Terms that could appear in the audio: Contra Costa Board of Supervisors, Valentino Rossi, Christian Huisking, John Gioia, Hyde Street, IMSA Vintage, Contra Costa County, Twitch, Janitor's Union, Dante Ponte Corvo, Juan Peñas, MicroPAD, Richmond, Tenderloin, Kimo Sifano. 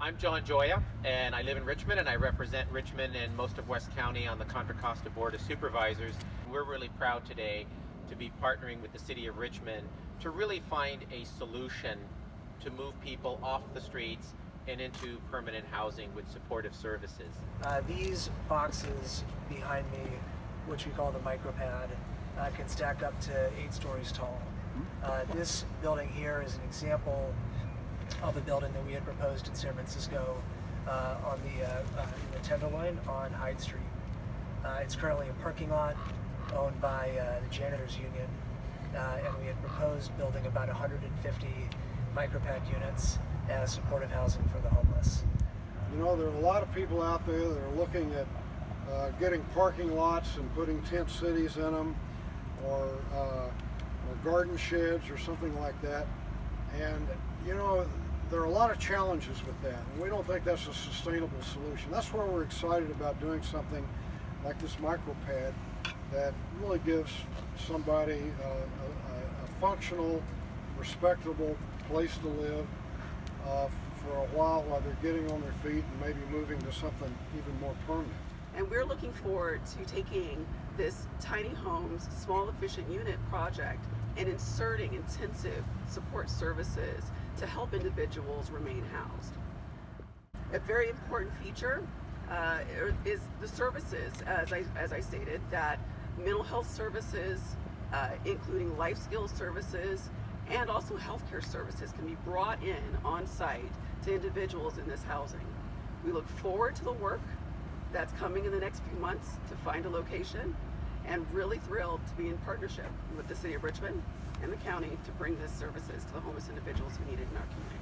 I'm John Gioia, and I live in Richmond, and I represent Richmond and most of West County on the Contra Costa Board of Supervisors. We're really proud today to be partnering with the City of Richmond to really find a solution to move people off the streets and into permanent housing with supportive services. These boxes behind me, which we call the MicroPAD, can stack up to 8 stories tall. This building here is an example of a building that we had proposed in San Francisco on the Tenderloin on Hyde Street. It's currently a parking lot owned by the Janitor's Union, and we had proposed building about 150 MicroPAD units as supportive housing for the homeless. You know, there are a lot of people out there that are looking at getting parking lots and putting tent cities in them, or garden sheds or something like that. And, you know, there are a lot of challenges with that, and we don't think that's a sustainable solution. That's why we're excited about doing something like this MicroPAD that really gives somebody a functional, respectable place to live for a while they're getting on their feet and maybe moving to something even more permanent. And we're looking forward to taking this tiny homes, small efficient unit project and inserting intensive support services to help individuals remain housed. A very important feature is the services, as I stated, that mental health services, including life skills services, and also healthcare services can be brought in on site to individuals in this housing. We look forward to the work that's coming in the next few months to find a location, and really thrilled to be in partnership with the City of Richmond and the county to bring these services to the homeless individuals who need it in our community.